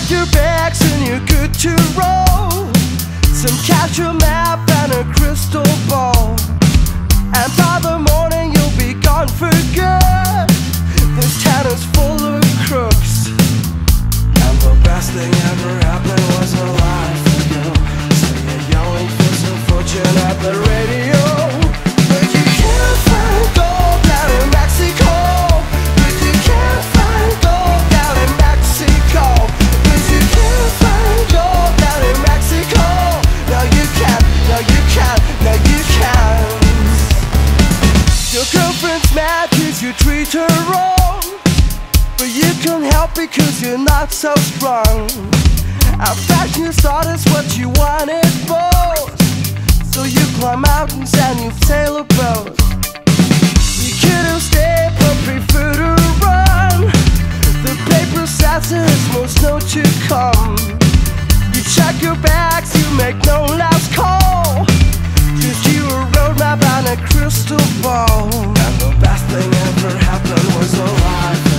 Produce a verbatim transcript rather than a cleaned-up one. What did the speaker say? packed your bags and you're good to roll. Some casual map and a crystal ball, and by the morning you'll be gone for good. This town is full of crooks, and the best thing ever happened was a lie for you. So you're yelling for some fortune at the radio, but you can't find gold down in Mexico. But you can't find gold down in Mexico. But you can't find gold down in Mexico. No you can't, no you can't, no you can't. Your girlfriend's mad cause you treat her wrong, but you can't help because you're not so strong. Our fashion started what you wanted most, so you climb mountains and you sail a boat. You could have stayed but prefer to run. The paper says there's more snow to come. You check your bags, you make no last call, cause you were roadmap and a crystal ball. And the best thing ever happened was a lie.